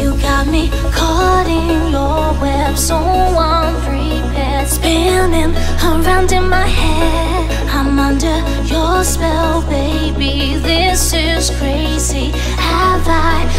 You got me caught in your web, so unprepared, spinning around in my head. I'm under your spell, baby, this is crazy. Have I